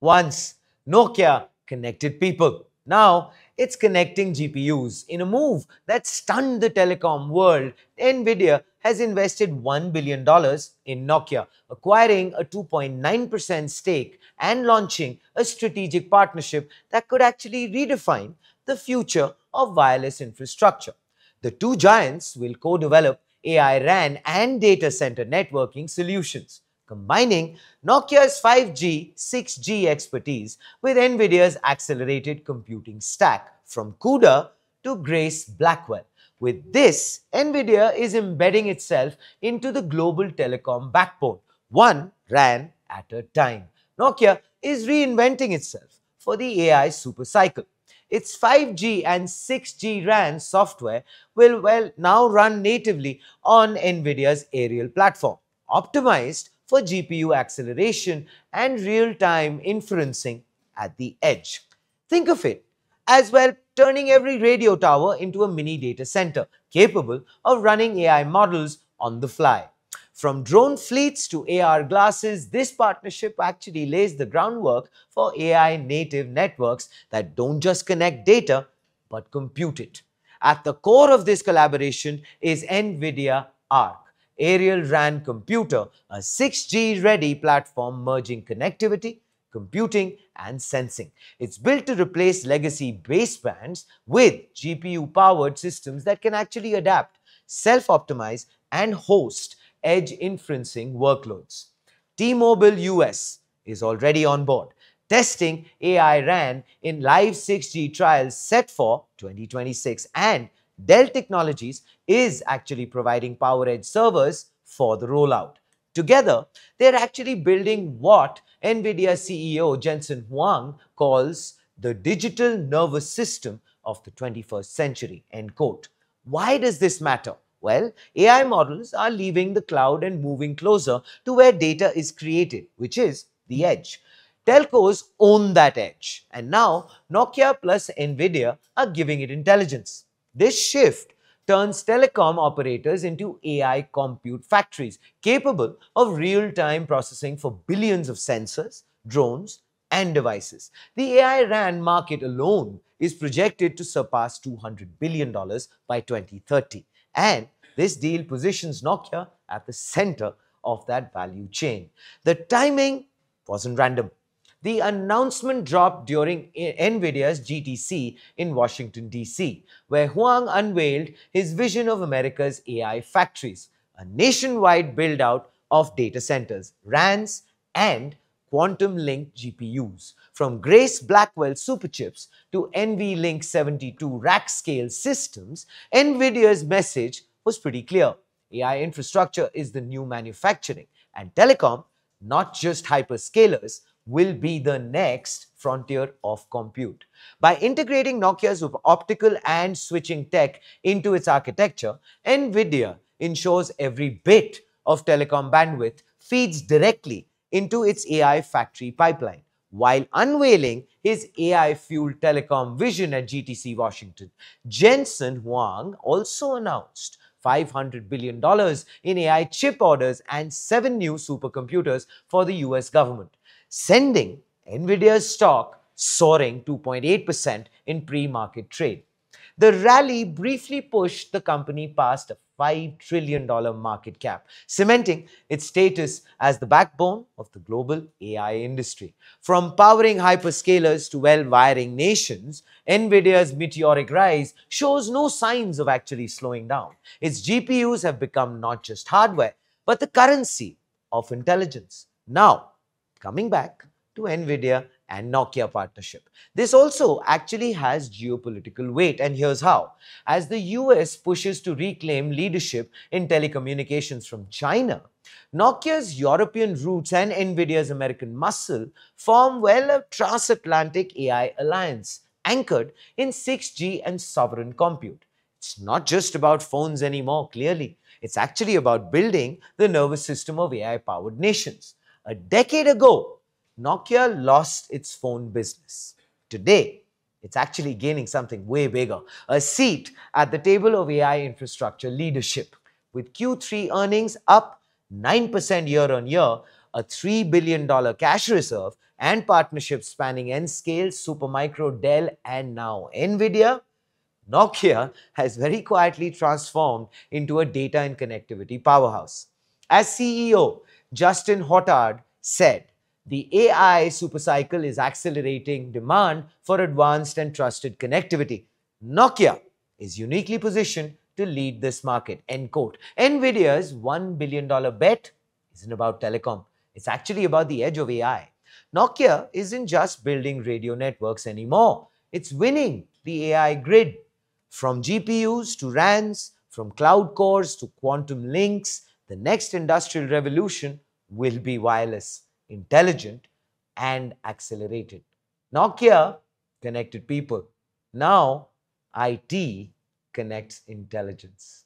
Once, Nokia connected people. Now, it's connecting GPUs. In a move that stunned the telecom world, NVIDIA has invested $1 billion in Nokia, acquiring a 2.9% stake and launching a strategic partnership that could actually redefine the future of wireless infrastructure. The two giants will co-develop AI RAN and data center networking solutions, combining Nokia's 5G, 6G expertise with NVIDIA's accelerated computing stack from CUDA to Grace Blackwell. With this, NVIDIA is embedding itself into the global telecom backbone, one RAN at a time. Nokia is reinventing itself for the AI supercycle. Its 5G and 6G RAN software will now run natively on NVIDIA's Aerial platform, optimized for GPU acceleration and real-time inferencing at the edge. Think of it as turning every radio tower into a mini data center capable of running AI models on the fly. From drone fleets to AR glasses, this partnership actually lays the groundwork for AI native networks that don't just connect data, but compute it. At the core of this collaboration is NVIDIA ARC, Aerial RAN Computer, a 6G-ready platform merging connectivity, computing, and sensing. It's built to replace legacy basebands with GPU-powered systems that can actually adapt, self-optimize, and host edge inferencing workloads. T-Mobile US is already on board, testing AI RAN in live 6G trials set for 2026, and Dell Technologies is actually providing PowerEdge servers for the rollout. Together, they're actually building what NVIDIA CEO Jensen Huang calls the digital nervous system of the 21st century, end quote. Why does this matter? Well, AI models are leaving the cloud and moving closer to where data is created, which is the edge. Telcos own that edge, and now Nokia plus NVIDIA are giving it intelligence. This shift turns telecom operators into AI compute factories capable of real-time processing for billions of sensors, drones, and devices. The AI RAN market alone is projected to surpass $200 billion by 2030. And this deal positions Nokia at the center of that value chain. The timing wasn't random. The announcement dropped during NVIDIA's GTC in Washington, D.C., where Huang unveiled his vision of America's AI factories, a nationwide build-out of data centers, RANs, and quantum-linked GPUs. From Grace Blackwell superchips to NVLink 72 rack-scale systems, NVIDIA's message was pretty clear. AI infrastructure is the new manufacturing, and telecom, not just hyperscalers, will be the next frontier of compute. By integrating Nokia's optical and switching tech into its architecture, NVIDIA ensures every bit of telecom bandwidth feeds directly into its AI factory pipeline. While unveiling his AI-fueled telecom vision at GTC Washington, Jensen Huang also announced $500 billion in AI chip orders and 7 new supercomputers for the US government, sending NVIDIA's stock soaring 2.8% in pre-market trade. The rally briefly pushed the company past a $5 trillion market cap, cementing its status as the backbone of the global AI industry. From powering hyperscalers to well-wiring nations, NVIDIA's meteoric rise shows no signs of actually slowing down. Its GPUs have become not just hardware, but the currency of intelligence. Now, coming back to NVIDIA and Nokia partnership, this also actually has geopolitical weight, and here's how. As the US pushes to reclaim leadership in telecommunications from China, Nokia's European roots and NVIDIA's American muscle form a transatlantic AI alliance anchored in 6G and sovereign compute. It's not just about phones anymore, clearly. It's actually about building the nervous system of AI-powered nations. A decade ago, Nokia lost its phone business. Today, it's actually gaining something way bigger, a seat at the table of AI infrastructure leadership. With Q3 earnings up 9% year-on-year, a $3 billion cash reserve, and partnerships spanning Nscale, Supermicro, Dell, and now NVIDIA, Nokia has very quietly transformed into a data and connectivity powerhouse. As CEO Justin Hottard said, the AI supercycle is accelerating demand for advanced and trusted connectivity. Nokia is uniquely positioned to lead this market, end quote. NVIDIA's $1 billion bet isn't about telecom. It's actually about the edge of AI. Nokia isn't just building radio networks anymore. It's winning the AI grid. From GPUs to RANs, from cloud cores to quantum links, the next industrial revolution will be wireless, intelligent, and accelerated. Nokia connected people. Now, IT connects intelligence.